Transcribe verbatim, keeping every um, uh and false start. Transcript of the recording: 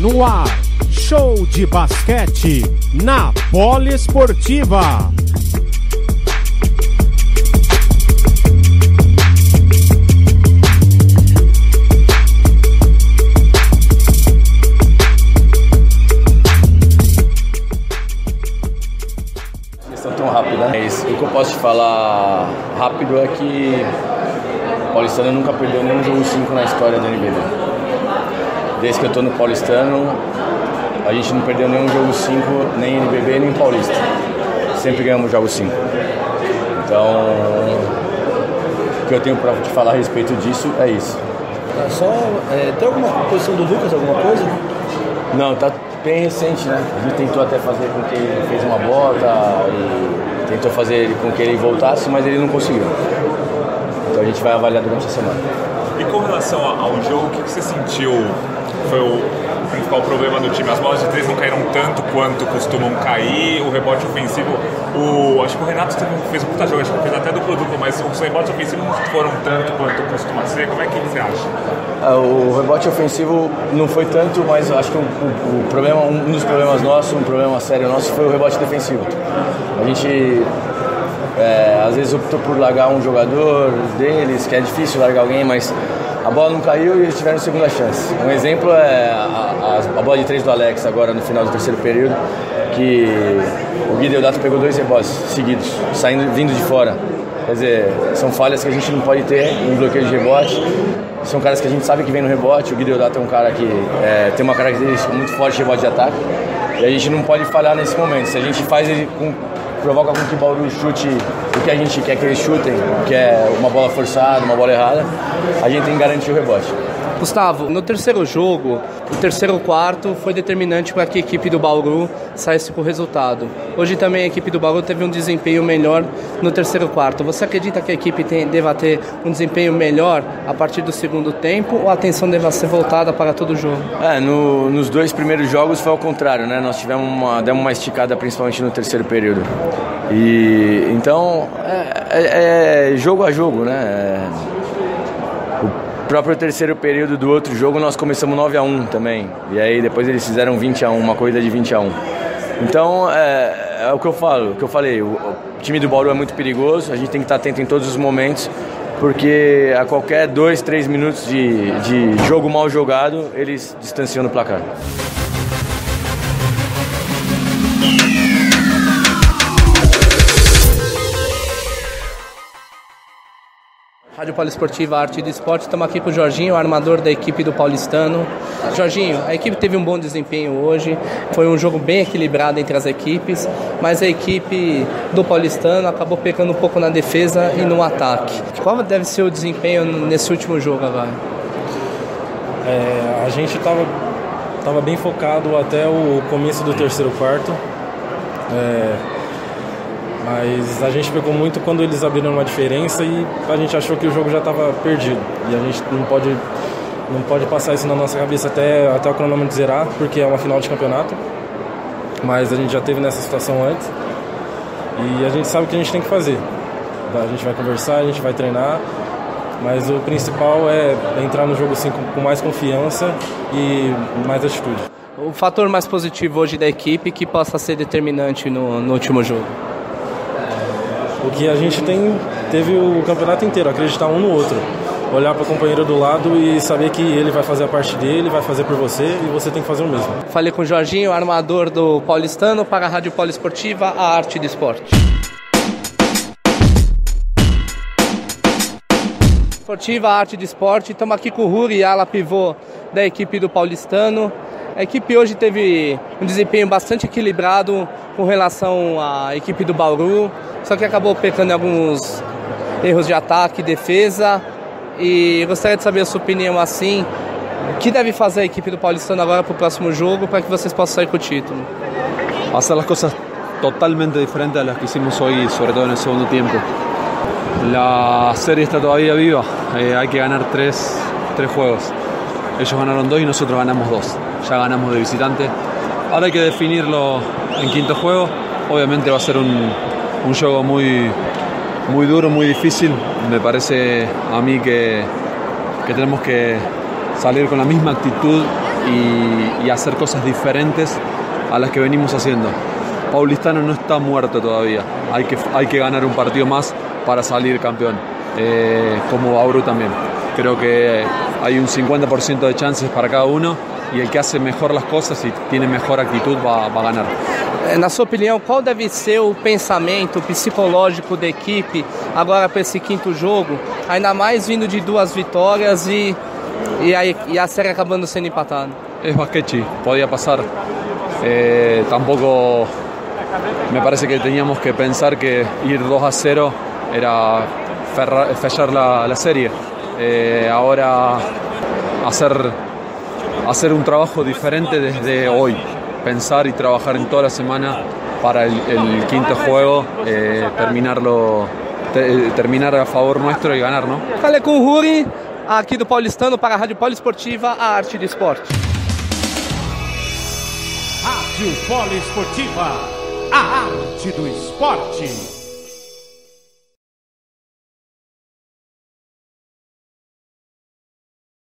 No ar, show de basquete na Poliesportiva. Questão tão rápida, né? Mas o que eu posso te falar rápido é que o Paulistano nunca perdeu nenhum jogo cinco na história da N B B. Desde que eu estou no Paulistano, a gente não perdeu nenhum jogo cinco, nem N B B, nem Paulista. Sempre ganhamos jogo cinco. Então, o que eu tenho para te falar a respeito disso é isso. É só, é, tem alguma posição do Lucas, alguma coisa? Não, tá bem recente, né? A gente tentou até fazer com que ele fez uma bota, e tentou fazer com que ele voltasse, mas ele não conseguiu. Então a gente vai avaliar durante a semana. E com relação ao jogo, o que você sentiu? Foi o principal problema do time. As bolas de três não caíram tanto quanto costumam cair. O rebote ofensivo, o, acho que o Renato fez um puta jogo, acho que fez até do produto, mas os rebotes ofensivos não foram tanto quanto costuma ser. Como é que você acha? O rebote ofensivo não foi tanto, mas acho que o, o, o problema, um dos problemas nossos, um problema sério nosso, foi o rebote defensivo. A gente é, às vezes optou por largar um jogador deles, que é difícil largar alguém, mas a bola não caiu e eles tiveram segunda chance. Um exemplo é a, a, a bola de três do Alex, agora no final do terceiro período, que o Guido Eudato pegou dois rebotes seguidos, saindo, vindo de fora. Quer dizer, são falhas que a gente não pode ter no bloqueio de rebote. São caras que a gente sabe que vem no rebote. O Guido Eudato é um cara que é, tem uma característica muito forte de rebote de ataque. E a gente não pode falhar nesse momento. Se a gente faz ele com... provoca com que o Bauru chute o que a gente quer que eles chutem, que é uma bola forçada, uma bola errada, a gente tem que garantir o rebote. Gustavo, no terceiro jogo, o terceiro quarto foi determinante para que a equipe do Bauru saísse com o resultado. Hoje também a equipe do Bauru teve um desempenho melhor no terceiro quarto. Você acredita que a equipe tem, deva ter um desempenho melhor a partir do segundo tempo, ou a atenção deva ser voltada para todo o jogo? É, no, nos dois primeiros jogos foi ao contrário, né? Nós tivemos uma, demos uma esticada principalmente no terceiro período. E, então, é, é, é jogo a jogo, né? É... No próprio terceiro período do outro jogo nós começamos nove a um também, e aí depois eles fizeram vinte a um, uma corrida de vinte a um. Então é, é o que eu falo, o que eu falei, o, o time do Bauru é muito perigoso, a gente tem que estar atento em todos os momentos, porque a qualquer dois, três minutos de, de jogo mal jogado eles distanciam do placar. Rádio Poliesportiva, Arte do Esporte. Estamos aqui com o Jorginho, armador da equipe do Paulistano. Jorginho, a equipe teve um bom desempenho hoje, foi um jogo bem equilibrado entre as equipes, mas a equipe do Paulistano acabou pecando um pouco na defesa e no ataque. Qual deve ser o desempenho nesse último jogo agora? É, a gente estava tava bem focado até o começo do terceiro quarto, é... mas a gente pegou muito quando eles abriram uma diferença e a gente achou que o jogo já estava perdido. E a gente não pode, não pode passar isso na nossa cabeça até, até o cronômetro zerar, porque é uma final de campeonato. Mas a gente já teve nessa situação antes. E a gente sabe o que a gente tem que fazer. A gente vai conversar, a gente vai treinar. Mas o principal é entrar no jogo assim, com mais confiança e mais atitude. O fator mais positivo hoje da equipe que possa ser determinante no, no último jogo? O que a gente tem, teve o campeonato inteiro, acreditar um no outro. Olhar para o companheiro do lado e saber que ele vai fazer a parte dele, vai fazer por você e você tem que fazer o mesmo. Falei com o Jorginho, armador do Paulistano, para a Rádio Poliesportiva, a arte do esporte. Esportiva, a arte do esporte. Estamos aqui com o Ruri, ala pivô da equipe do Paulistano. A equipe hoje teve um desempenho bastante equilibrado com relação à equipe do Bauru, só que acabou pecando em alguns erros de ataque e defesa. E gostaria de saber a sua opinião assim, o que deve fazer a equipe do Paulistano agora para o próximo jogo, para que vocês possam sair com o título? Fazer as coisas totalmente diferentes das que fizemos hoje, sobretudo no segundo tempo. A série está ainda viva, eh, há que ganhar três, três jogos. Eles ganaram dois e nós ganamos dois. Já ganamos de visitante. Ahora hay que definirlo en quinto juego. Obviamente va a ser un, un juego muy, muy duro, muy difícil. Me parece a mí que, que tenemos que salir con la misma actitud y, y hacer cosas diferentes a las que venimos haciendo. Paulistano no está muerto todavía, hay que, hay que ganar un partido más para salir campeón, eh, como Bauru también. Creo que hay un cincuenta por ciento de chances para cada uno y el que hace mejor las cosas y tiene mejor actitud va, va a ganar. Na sua opinião, qual deve ser o pensamento psicológico da equipe agora para esse quinto jogo, ainda mais vindo de duas vitórias e, e, a, e a série acabando sendo empatada? É basquete, podia passar. Eh, tampoco me parece que teníamos que pensar que ir dos a cero era ferrar, fallar la, la serie. Eh, ahora hacer, hacer un trabajo diferente desde hoy. Pensar y trabajar en toda la semana para el, el quinto juego, eh, terminarlo, te, terminar a favor nuestro y ganar, ¿no? Falei com o Ruri, aqui do Paulistano, para a Rádio Poliesportiva, a arte do esporte. Rádio Poliesportiva, a arte do esporte.